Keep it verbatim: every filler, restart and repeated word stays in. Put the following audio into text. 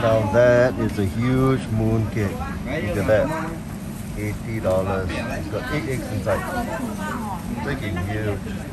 Now that is a huge moon cake. Look at that. eighty dollars. It's got eight eggs inside. Freaking huge.